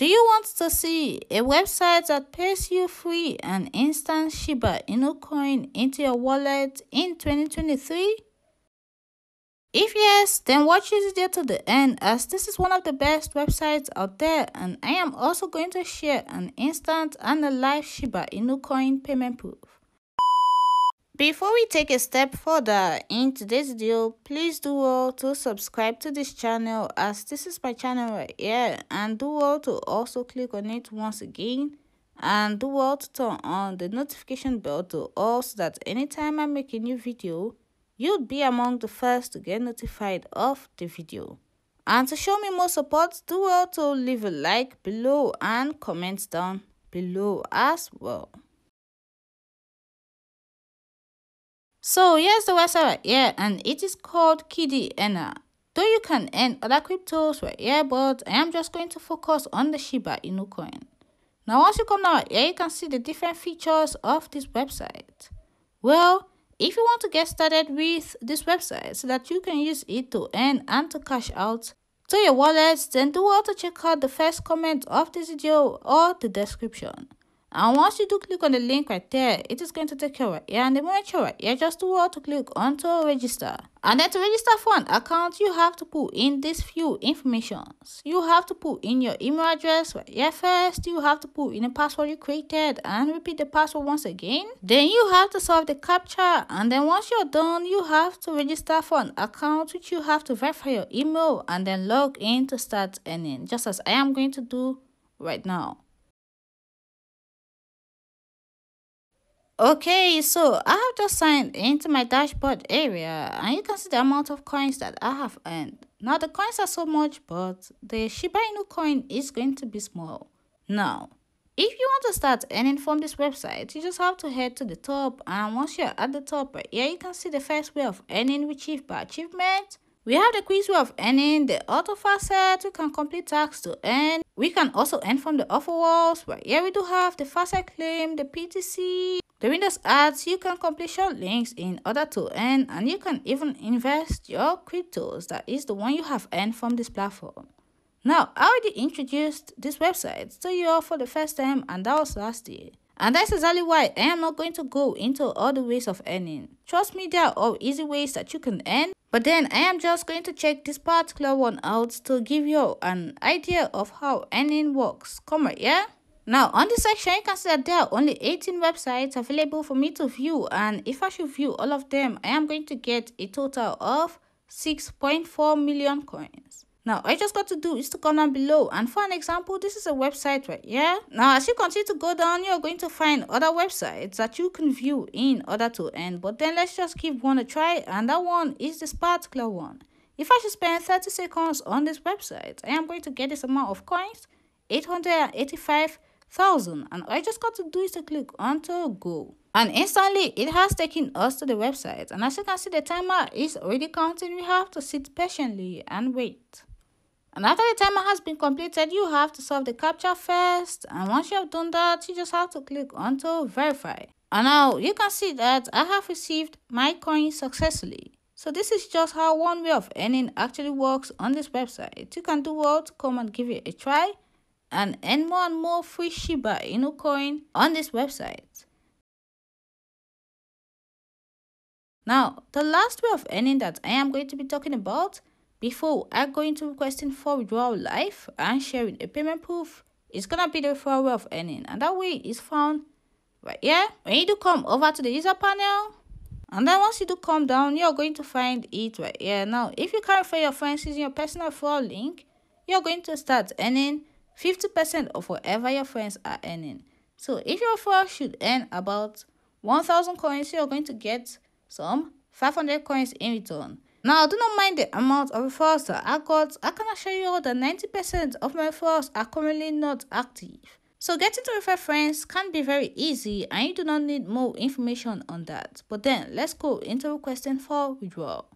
Do you want to see a website that pays you free and instant Shiba Inu coin into your wallet in 2023? If yes, then watch this video to the end, as this is one of the best websites out there, and I am also going to share an instant and a live Shiba Inu coin payment proof. Before we take a step further in today's video, please do all to subscribe to this channel, as this is my channel right here, and do all to also click on it once again, and do all to turn on the notification bell to all, so that anytime I make a new video, you'll be among the first to get notified of the video. And to show me more support, do all to leave a like below and comments down below as well. So here's the website right here, and it is called KIDIENA. Though you can earn other cryptos right here, but I am just going to focus on the Shiba Inu coin. Now once you come down right here, you can see the different features of this website. Well, if you want to get started with this website so that you can use it to earn and to cash out to your wallets, then do also check out the first comment of this video or the description. And once you do click on the link right there, it is going to take you right here, and the moment you're right here, just do all to click on to register. And then to register for an account, you have to put in these few informations. You have to put in your email address right here first, you have to put in a password you created and repeat the password once again. Then you have to solve the captcha, and then once you're done, you have to register for an account, which you have to verify your email and then log in to start earning, just as I am going to do right now. Okay, so I have just signed into my dashboard area, and you can see the amount of coins that I have earned. Now the coins are so much, but the Shiba Inu coin is going to be small. Now, if you want to start earning from this website, you just have to head to the top, and once you're at the top right here, you can see the first way of earning, which is by achievement. We have the quiz way of earning, the auto facet, we can complete tasks to earn. We can also earn from the offer walls, right here we do have the facet claim, the PTC. The Windows ads, you can complete short links in order to earn, and you can even invest your cryptos, that is the one you have earned from this platform. Now, I already introduced this website to you all for the first time, and that was last year. And that's exactly why I am not going to go into all the ways of earning. Trust me, there are all easy ways that you can earn, but then I am just going to check this particular one out to give you an idea of how earning works. Come right here. Now, on this section, you can see that there are only 18 websites available for me to view, and if I should view all of them, I am going to get a total of 6.4 million coins. Now, all you just got to do is to come down below, and for an example, this is a website right here. Now, as you continue to go down, you are going to find other websites that you can view in order to earn, but then let's just give one a try, and that one is this particular one. If I should spend 30 seconds on this website, I am going to get this amount of coins, 885,000, and all I just got to do is to click on to go, and instantly it has taken us to the website, and as you can see the timer is already counting. We have to sit patiently and wait, and after the timer has been completed, you have to solve the captcha first, and once you have done that, you just have to click on to verify, and now you can see that I have received my coin successfully. So this is just how one way of earning actually works on this website. You can do well to come and give it a try and earn more and more free Shiba Inu coin on this website. Now, the last way of earning that I am going to be talking about before I go into requesting for withdrawal live and sharing a payment proof is gonna be the referral way of earning, and that way is found right here. When you do come over to the user panel, and then once you do come down, you're going to find it right here. Now, if you can refer your friends using your personal referral link, you're going to start earning 50% of whatever your friends are earning. So if your referral should earn about 1,000 coins, you're going to get some 500 coins in return. Now, do not mind the amount of referrals that I got. I can assure you all that 90% of my referrals are currently not active. So getting to refer friends can be very easy, and you do not need more information on that. But then, let's go into requesting for withdrawal.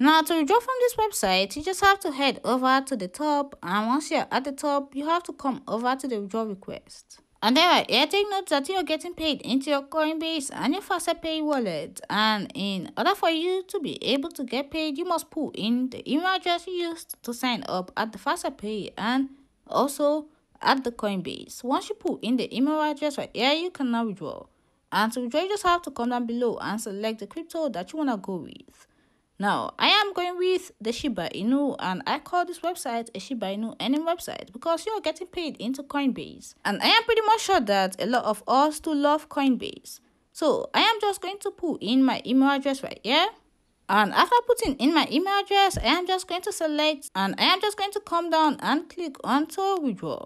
Now, to withdraw from this website, you just have to head over to the top, and once you're at the top, you have to come over to the withdrawal request. And there are here, take note that you are getting paid into your Coinbase and your FaucetPay wallet. And in order for you to be able to get paid, you must put in the email address you used to sign up at the FaucetPay and also at the Coinbase. Once you put in the email address right here, you can now withdraw. And to withdraw, you just have to come down below and select the crypto that you want to go with. Now, I am going with the Shiba Inu, and I call this website a Shiba Inu earning website because you are getting paid into Coinbase. And I am pretty much sure that a lot of us do love Coinbase. So I am just going to put in my email address right here. And after putting in my email address, I am just going to select, and I am just going to come down and click on to withdraw.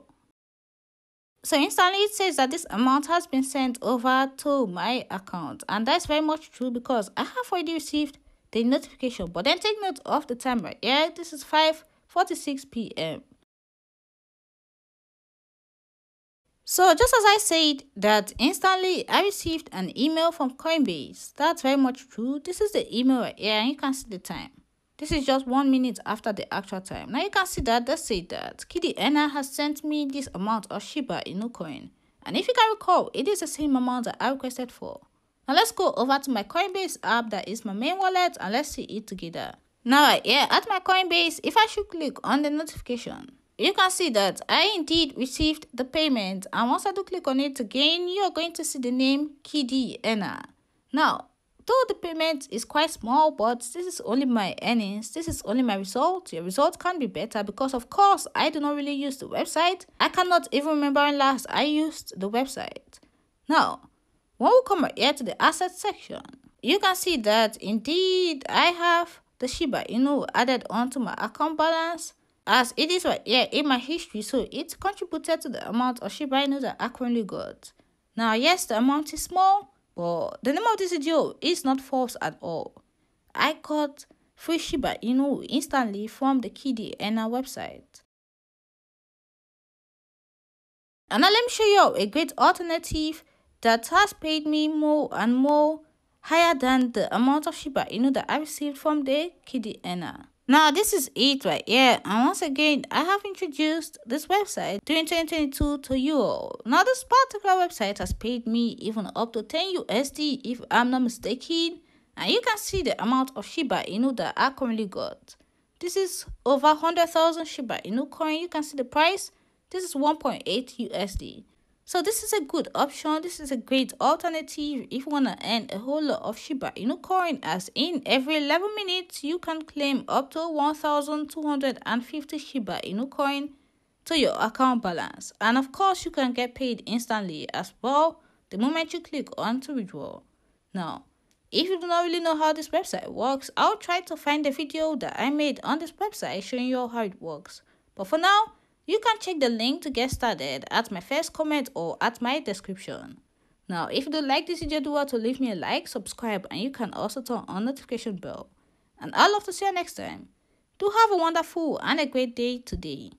So instantly it says that this amount has been sent over to my account. And that's very much true because I have already received the notification, but then take note of the time right here. This is 5:46 p.m. So just as I said that instantly I received an email from Coinbase. That's very much true. This is the email right here, and you can see the time. This is just 1 minute after the actual time. Now you can see that they say that KIDIENA has sent me this amount of Shiba Inu coin, and if you can recall, it is the same amount that I requested for. Now let's go over to my Coinbase app, that is my main wallet, and let's see it together. Now right here at my Coinbase, if I should click on the notification, you can see that I indeed received the payment, and once I do click on it again, you are going to see the name KIDIENA. Now, though the payment is quite small, but this is only my earnings, this is only my result. Your result can be better because of course I do not really use the website. I cannot even remember when last I used the website. Now, when we come right here to the asset section, you can see that indeed I have the Shiba Inu added onto my account balance, as it is right here in my history, so it contributed to the amount of Shiba Inu that I currently got. Now yes, the amount is small, but the name of this video is not false at all. I got free Shiba Inu instantly from the KIDIENA website. And now let me show you a great alternative that has paid me more and more higher than the amount of Shiba Inu that I received from the KIDIENA. Now this is it right here, and once again I have introduced this website during 2022 to you all. Now this particular website has paid me even up to $10 USD if I'm not mistaken, and you can see the amount of Shiba Inu that I currently got. This is over 100,000 Shiba Inu coin. You can see the price. This is 1.8 USD. So this is a good option, this is a great alternative if you want to earn a whole lot of Shiba Inu coin, as in every 11 minutes you can claim up to 1,250 Shiba Inu coin to your account balance. And of course you can get paid instantly as well the moment you click on to withdraw. Now, if you do not really know how this website works, I'll try to find the video that I made on this website showing you how it works. But for now, you can check the link to get started at my first comment or at my description. Now, if you do like this video, do want to leave me a like, subscribe, and you can also turn on notification bell. And I'd love to see you next time. Do have a wonderful and a great day today.